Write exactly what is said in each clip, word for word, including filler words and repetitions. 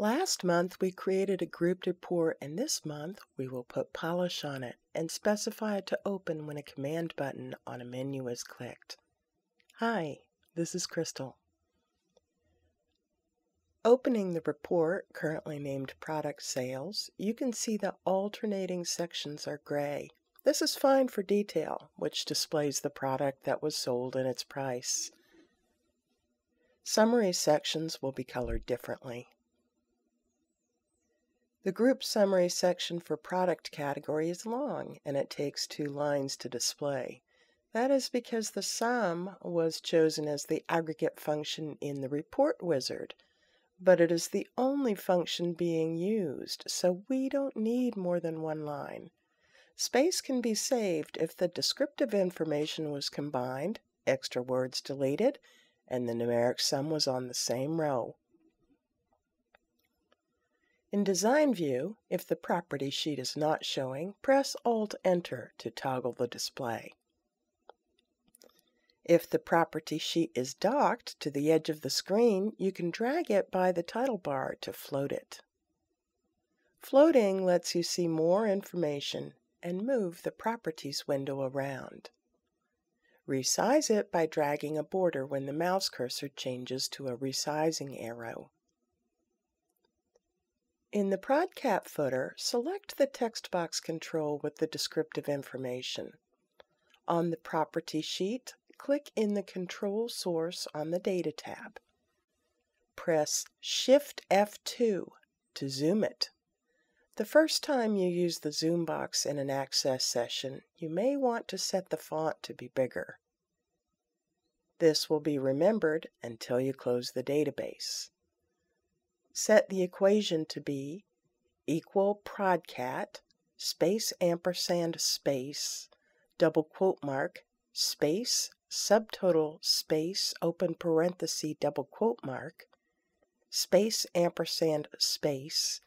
Last month, we created a grouped report, and this month, we will put polish on it and specify it to open when a command button on a menu is clicked. Hi, this is Crystal. Opening the report, currently named Product Sales, you can see the alternating sections are gray. This is fine for detail, which displays the product that was sold and its price. Summary sections will be colored differently. The group summary section for product category is long, and it takes two lines to display. That is because the sum was chosen as the aggregate function in the report wizard, but it is the only function being used, so we don't need more than one line. Space can be saved if the descriptive information was combined, extra words deleted, and the numeric sum was on the same row. In Design View, if the Property Sheet is not showing, press Alt-Enter to toggle the display. If the Property Sheet is docked to the edge of the screen, you can drag it by the title bar to float it. Floating lets you see more information and move the Properties window around. Resize it by dragging a border when the mouse cursor changes to a resizing arrow. In the ProdCat footer, select the text box control with the descriptive information. On the Property Sheet, click in the Control Source on the Data tab. Press Shift F two to zoom it. The first time you use the zoom box in an Access session, you may want to set the font to be bigger. This will be remembered until you close the database. Set the equation to be equal ProdCat space ampersand space double quote mark space subtotal space open parenthesis double quote mark space ampersand space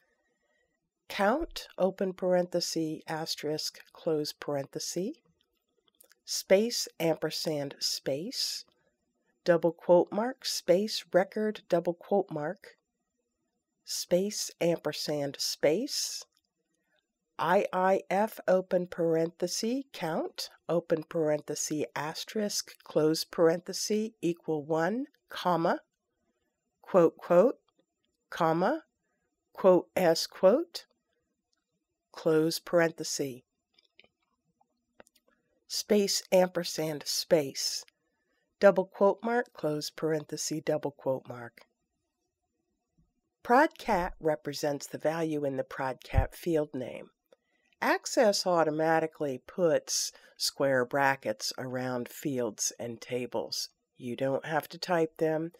count open parenthesis asterisk close parenthesis space ampersand space double quote mark space record double quote mark space ampersand space I I F open parenthesis count open parenthesis asterisk close parenthesis equal one comma quote quote comma quote s quote close parenthesis space ampersand space double quote mark close parenthesis double quote mark. ProdCat represents the value in the ProdCat field name. Access automatically puts square brackets around fields and tables. You don't have to type them,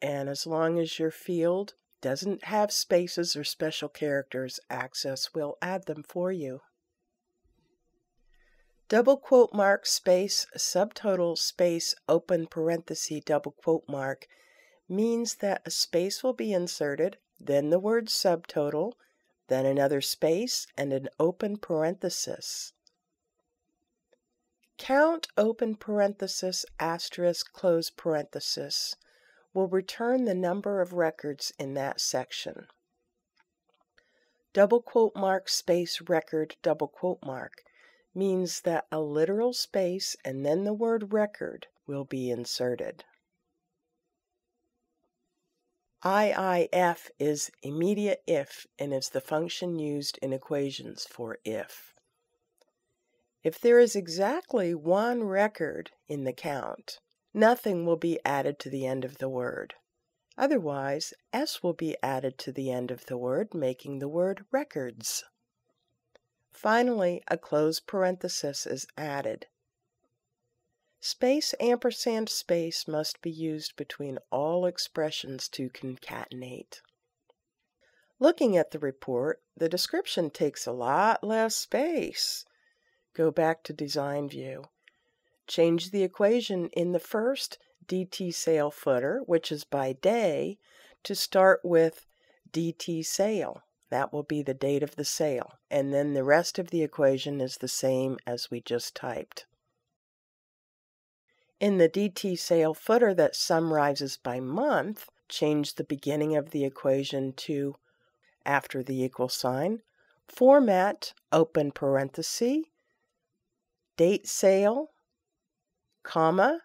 and as long as your field doesn't have spaces or special characters, Access will add them for you. Double quote mark space subtotal space open parenthesis double quote mark means that a space will be inserted, then the word subtotal, then another space, and an open parenthesis. Count open parenthesis asterisk close parenthesis will return the number of records in that section. Double quote mark space record double quote mark means that a literal space and then the word record will be inserted. I I F is immediate if and is the function used in equations for if. If there is exactly one record in the count, nothing will be added to the end of the word. Otherwise, S will be added to the end of the word, making the word records. Finally, a close parenthesis is added. Space ampersand space must be used between all expressions to concatenate. Looking at the report, the description takes a lot less space. Go back to Design View. Change the equation in the first D T Sale footer, which is by day, to start with D T Sale. That will be the date of the sale, and then the rest of the equation is the same as we just typed. In the D T Sale footer that summarizes by month, change the beginning of the equation to after the equal sign, format, open parenthesis, date sale, comma,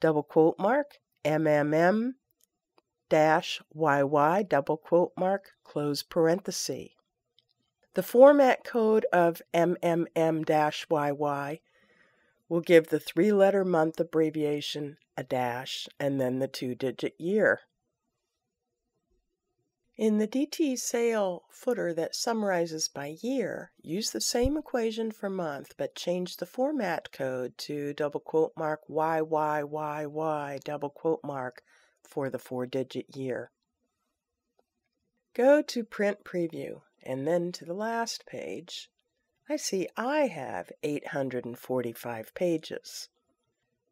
double quote mark, M M M, dash, Y Y, double quote mark, close parenthesis. The format code of M M M dash Y Y will give the three-letter month abbreviation a dash and then the two-digit year. In the DTSale footer that summarizes by year, use the same equation for month, but change the format code to double quote mark Y Y Y Y double quote mark for the four-digit year. Go to Print Preview, and then to the last page. I see I have eight hundred forty-five pages.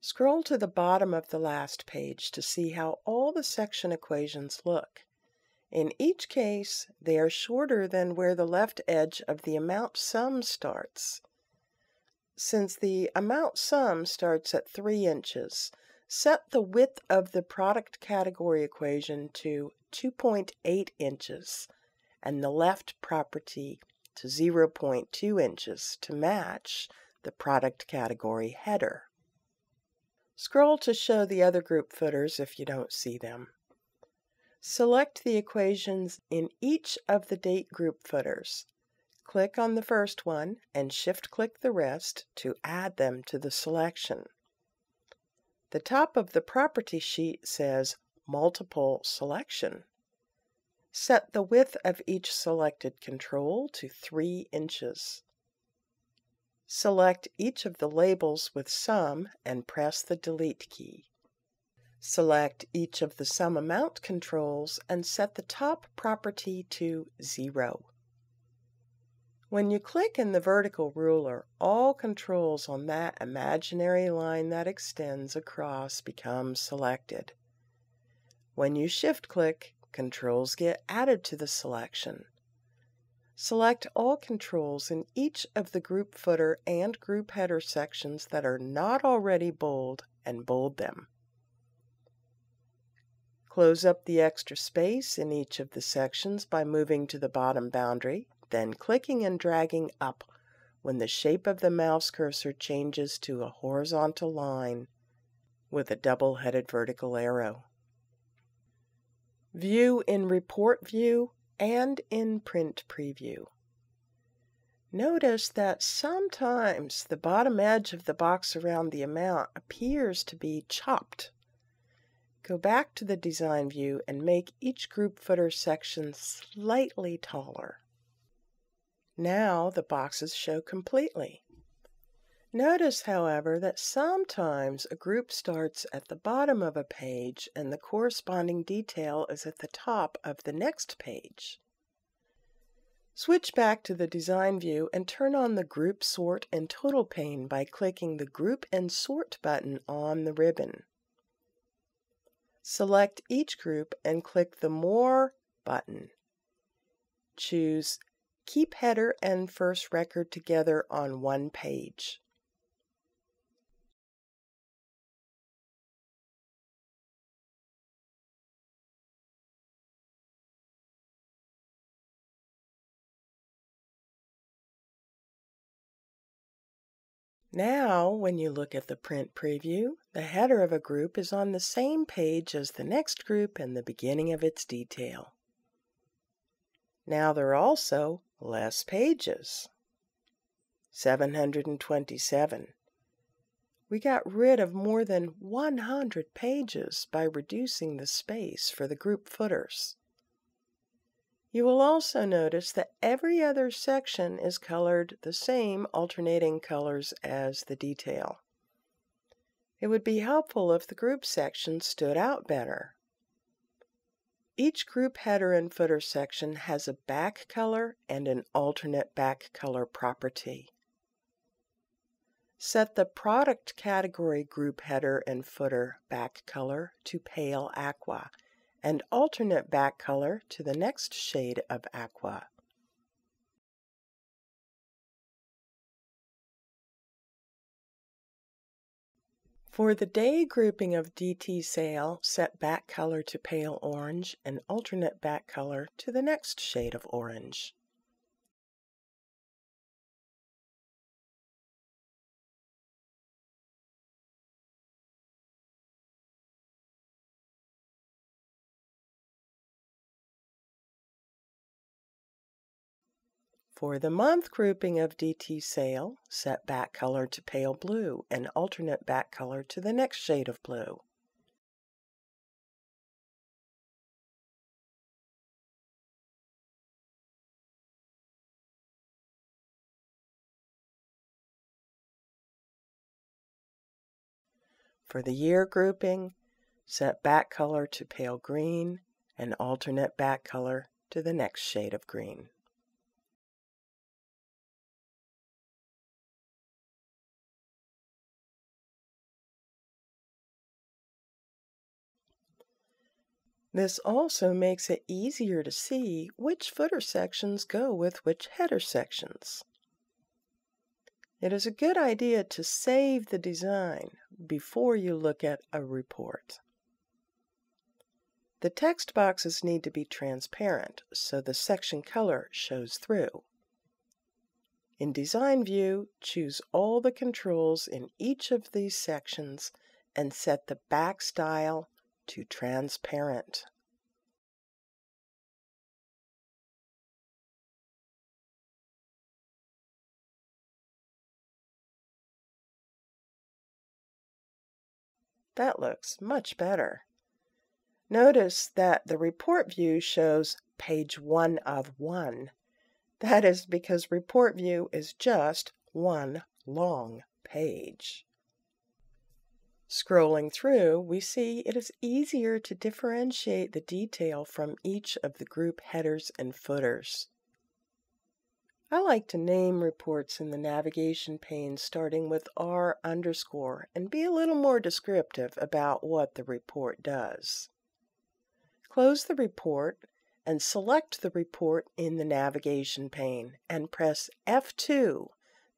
Scroll to the bottom of the last page to see how all the section equations look. In each case, they are shorter than where the left edge of the amount sum starts. Since the amount sum starts at three inches, set the width of the product category equation to two point eight inches and the left property to zero point two inches to match the product category header. Scroll to show the other group footers if you don't see them. Select the equations in each of the date group footers. Click on the first one and shift-click the rest to add them to the selection. The top of the property sheet says Multiple Selection. Set the width of each selected control to three inches. Select each of the labels with Sum and press the Delete key. Select each of the sum amount controls and set the top property to zero. When you click in the vertical ruler, all controls on that imaginary line that extends across become selected. When you shift-click, controls get added to the selection. Select all controls in each of the group footer and group header sections that are not already bold and bold them. Close up the extra space in each of the sections by moving to the bottom boundary, then clicking and dragging up when the shape of the mouse cursor changes to a horizontal line with a double-headed vertical arrow. View in Report View and in Print Preview. Notice that sometimes the bottom edge of the box around the amount appears to be chopped. Go back to the design view and make each group footer section slightly taller. Now the boxes show completely. Notice, however, that sometimes a group starts at the bottom of a page and the corresponding detail is at the top of the next page. Switch back to the design view and turn on the Group Sort and Total pane by clicking the Group and Sort button on the ribbon. Select each group and click the More button. Choose Keep Header and First Record together on one page. Now, when you look at the print preview, the header of a group is on the same page as the next group and the beginning of its detail. Now there are also less pages. seven hundred twenty-seven. We got rid of more than one hundred pages by reducing the space for the group footers. You will also notice that every other section is colored the same alternating colors as the detail. It would be helpful if the group section stood out better. Each group header and footer section has a back color and an alternate back color property. Set the product category group header and footer back color to pale aqua, and alternate back color to the next shade of aqua. For the day grouping of DTSale, set back color to pale orange and alternate back color to the next shade of orange. For the month grouping of DTSale, set back color to pale blue and alternate back color to the next shade of blue. For the year grouping, set back color to pale green and alternate back color to the next shade of green. This also makes it easier to see which footer sections go with which header sections. It is a good idea to save the design before you look at a report. The text boxes need to be transparent so the section color shows through. In Design View, choose all the controls in each of these sections and set the back style to transparent. That looks much better. Notice that the report view shows page one of one. That is because report view is just one long page. Scrolling through, we see it is easier to differentiate the detail from each of the group headers and footers. I like to name reports in the navigation pane starting with R underscore and be a little more descriptive about what the report does. Close the report and select the report in the navigation pane and press F two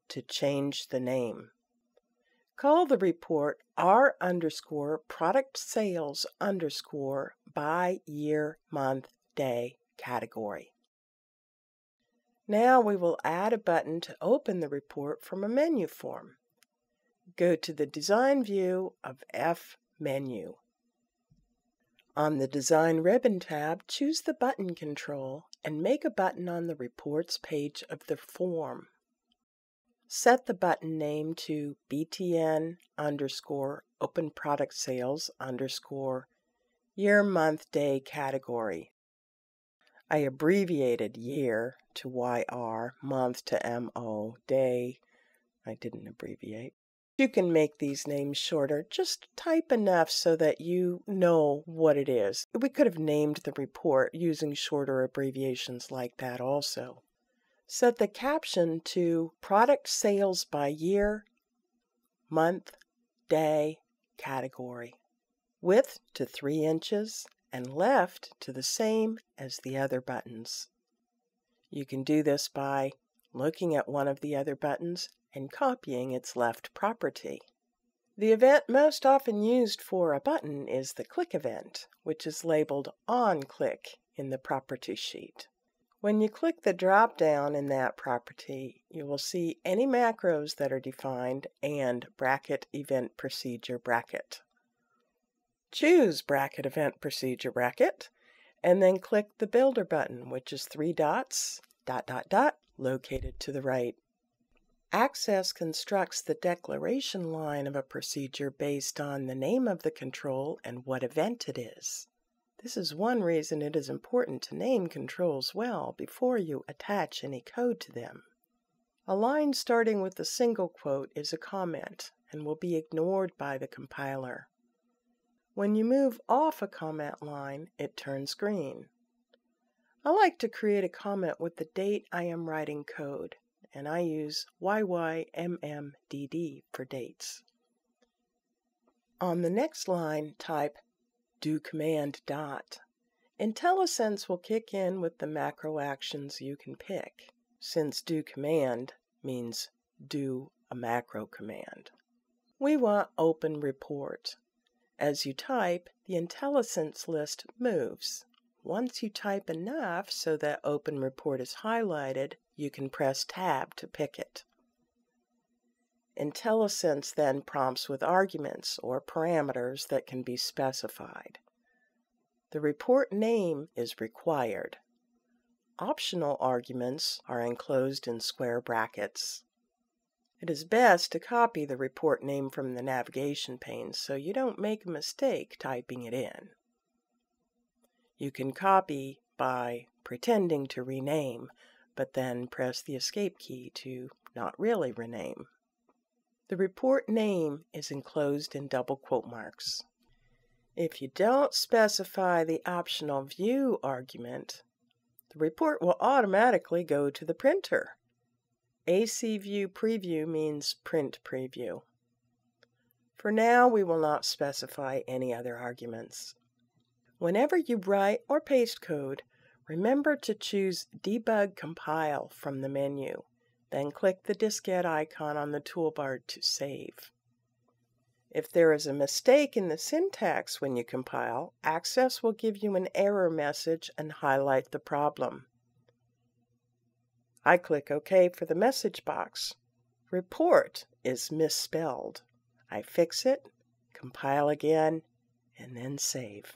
to change the name. Call the report R underscore product sales underscore by year, month, day category. Now we will add a button to open the report from a menu form. Go to the design view of F menu. On the design ribbon tab, choose the button control and make a button on the reports page of the form. Set the button name to B T N underscore open product sales underscore year, month, day category. I abbreviated year to Y R, month to M O, day. I didn't abbreviate. You can make these names shorter. Just type enough so that you know what it is. We could have named the report using shorter abbreviations like that also. Set the caption to Product Sales by Year, Month, Day, Category. Width to three inches and left to the same as the other buttons. You can do this by looking at one of the other buttons and copying its left property. The event most often used for a button is the click event, which is labeled on-click in the Property Sheet. When you click the drop-down in that property, you will see any macros that are defined and bracket event procedure bracket. Choose bracket event procedure bracket, and then click the builder button, which is three dots, dot, dot, dot, located to the right. Access constructs the declaration line of a procedure based on the name of the control and what event it is. This is one reason it is important to name controls well before you attach any code to them. A line starting with a single quote is a comment and will be ignored by the compiler. When you move off a comment line, it turns green. I like to create a comment with the date I am writing code, and I use Y Y M M D D for dates. On the next line, type DoCommand dot. IntelliSense will kick in with the macro actions you can pick, since DoCommand means do a macro command. We want open report. As you type, the IntelliSense list moves. Once you type enough so that open report is highlighted, you can press Tab to pick it. IntelliSense then prompts with arguments or parameters that can be specified. The report name is required. Optional arguments are enclosed in square brackets. It is best to copy the report name from the navigation pane so you don't make a mistake typing it in. You can copy by pretending to rename, but then press the escape key to not really rename. The report name is enclosed in double quote marks. If you don't specify the optional view argument, the report will automatically go to the printer. ACViewPreview means print preview. For now, we will not specify any other arguments. Whenever you write or paste code, remember to choose Debug Compile from the menu. Then click the diskette icon on the toolbar to save. If there is a mistake in the syntax when you compile, Access will give you an error message and highlight the problem. I click OK for the message box. Report is misspelled. I fix it, compile again, and then save.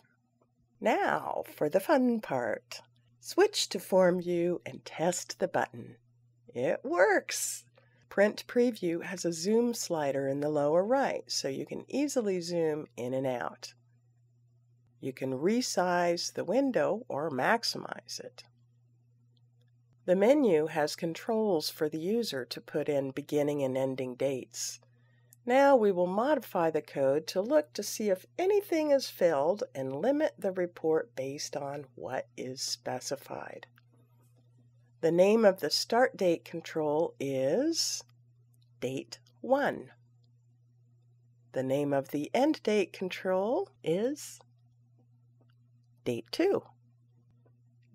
Now for the fun part. Switch to Form View and test the button. It works! Print Preview has a zoom slider in the lower right, so you can easily zoom in and out. You can resize the window or maximize it. The menu has controls for the user to put in beginning and ending dates. Now we will modify the code to look to see if anything is filled and limit the report based on what is specified. The name of the start date control is date one. The name of the end date control is date two.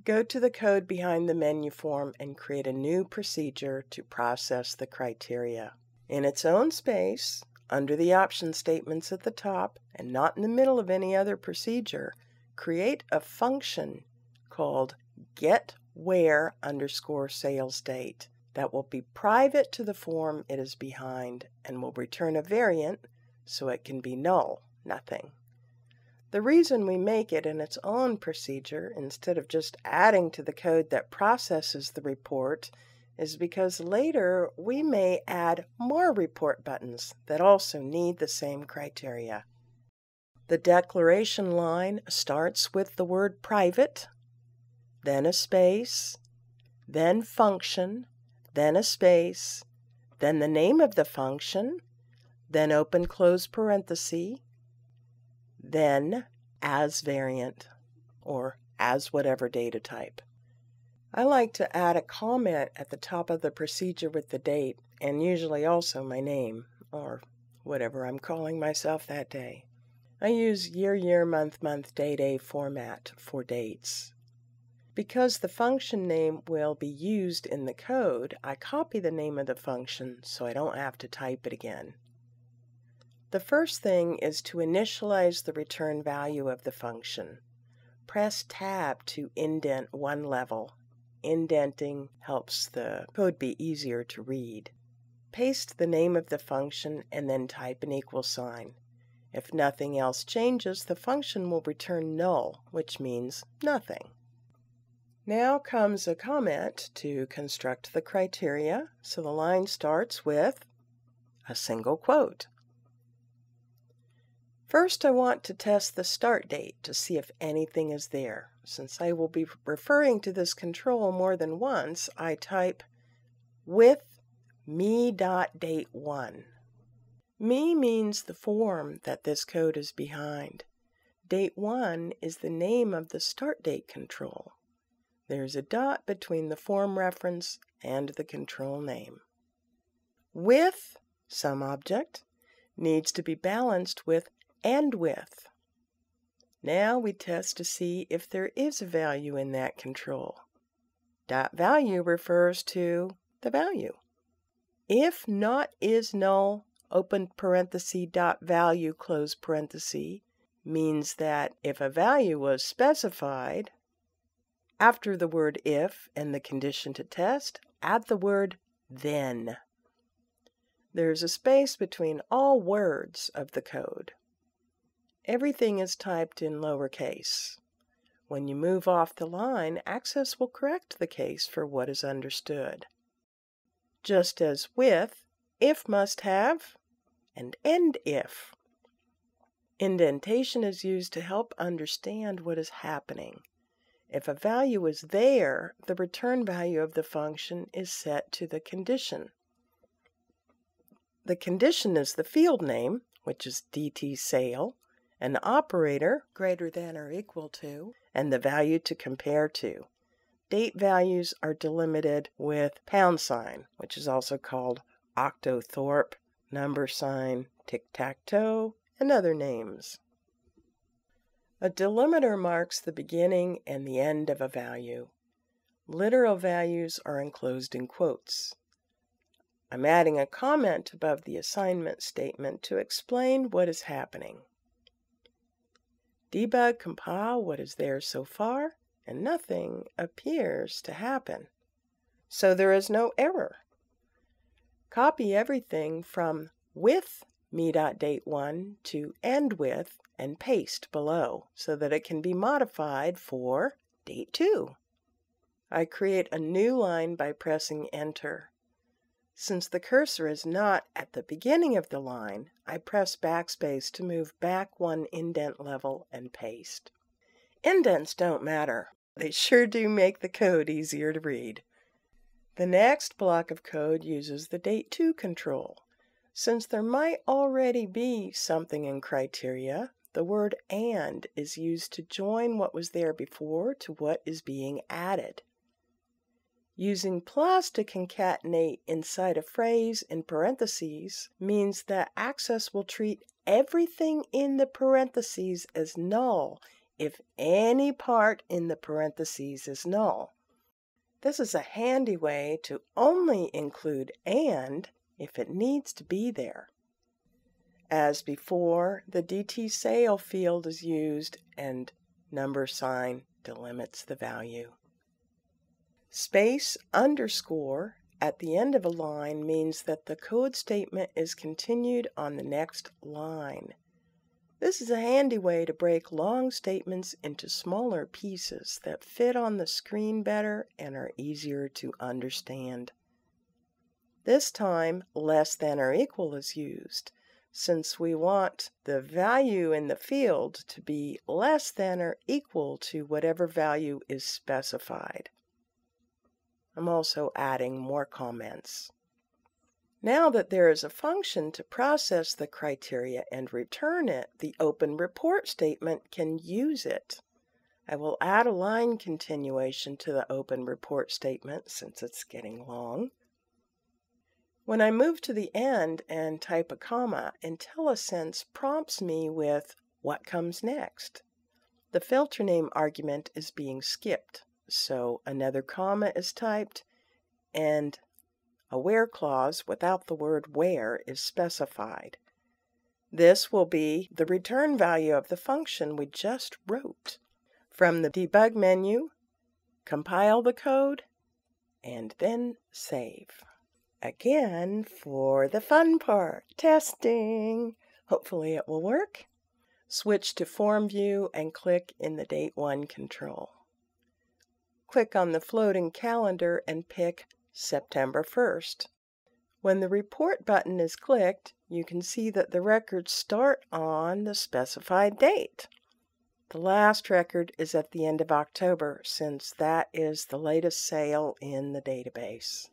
Go to the code behind the menu form and create a new procedure to process the criteria. In its own space, under the option statements at the top and not in the middle of any other procedure, create a function called Get Where underscore sales date that will be private to the form it is behind and will return a variant so it can be null, nothing. The reason we make it in its own procedure instead of just adding to the code that processes the report is because later we may add more report buttons that also need the same criteria. The declaration line starts with the word private, then a space, then function, then a space, then the name of the function, then open close parenthesis, then as variant, or as whatever data type. I like to add a comment at the top of the procedure with the date, and usually also my name, or whatever I'm calling myself that day. I use year, year, month, month, day, day format for dates. Because the function name will be used in the code, I copy the name of the function so I don't have to type it again. The first thing is to initialize the return value of the function. Press Tab to indent one level. Indenting helps the code be easier to read. Paste the name of the function and then type an equal sign. If nothing else changes, the function will return null, which means nothing. Now comes a comment to construct the criteria, so the line starts with a single quote. First, I want to test the start date to see if anything is there. Since I will be referring to this control more than once, I type with me.date one. Me means the form that this code is behind. Date one is the name of the start date control. There's a dot between the form reference and the control name. With some object needs to be balanced with and with. Now we test to see if there is a value in that control. Dot value refers to the value. If not is null, open parenthesis dot value close parenthesis means that if a value was specified, after the word if and the condition to test, add the word then. There's a space between all words of the code. Everything is typed in lowercase. When you move off the line, Access will correct the case for what is understood. Just as with, if must have, and end if. Indentation is used to help understand what is happening. If a value is there, the return value of the function is set to the condition. The condition is the field name, which is DTSale, an operator greater than or equal to, and the value to compare to. Date values are delimited with pound sign, which is also called octothorpe, number sign, tic-tac-toe, and other names. A delimiter marks the beginning and the end of a value. Literal values are enclosed in quotes. I'm adding a comment above the assignment statement to explain what is happening. Debug, compile what is there so far, and nothing appears to happen. So there is no error. Copy everything from with me.date one to end with and paste below so that it can be modified for date two. I create a new line by pressing enter. Since the cursor is not at the beginning of the line, I press backspace to move back one indent level and paste. Indents don't matter. They sure do make the code easier to read. The next block of code uses the date two control. Since there might already be something in criteria, the word AND is used to join what was there before to what is being added. Using plus to concatenate inside a phrase in parentheses means that Access will treat everything in the parentheses as null if any part in the parentheses is null. This is a handy way to only include AND if it needs to be there. As before, the DTSale field is used and number sign delimits the value. Space underscore at the end of a line means that the code statement is continued on the next line. This is a handy way to break long statements into smaller pieces that fit on the screen better and are easier to understand. This time, less than or equal is used, since we want the value in the field to be less than or equal to whatever value is specified. I'm also adding more comments. Now that there is a function to process the criteria and return it, the open report statement can use it. I will add a line continuation to the open report statement since it's getting long. When I move to the end and type a comma, IntelliSense prompts me with what comes next. The filter name argument is being skipped. So another comma is typed, and a where clause without the word where is specified. This will be the return value of the function we just wrote. From the debug menu, compile the code, and then save. Again, for the fun part, testing. Hopefully it will work. Switch to form view and click in the date one control. Click on the floating calendar and pick September first. When the report button is clicked, you can see that the records start on the specified date. The last record is at the end of October, since that is the latest sale in the database.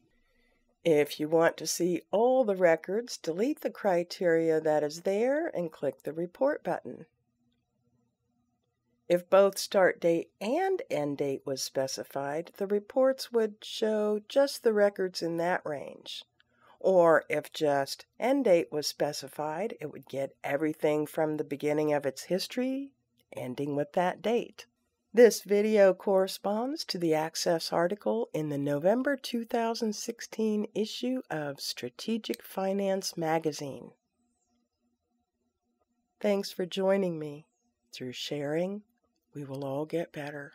If you want to see all the records, delete the criteria that is there and click the report button. If both start date and end date was specified, the reports would show just the records in that range. Or if just end date was specified, it would get everything from the beginning of its history, ending with that date. This video corresponds to the Access article in the November two thousand sixteen issue of Strategic Finance magazine. Thanks for joining me. Through sharing, we will all get better.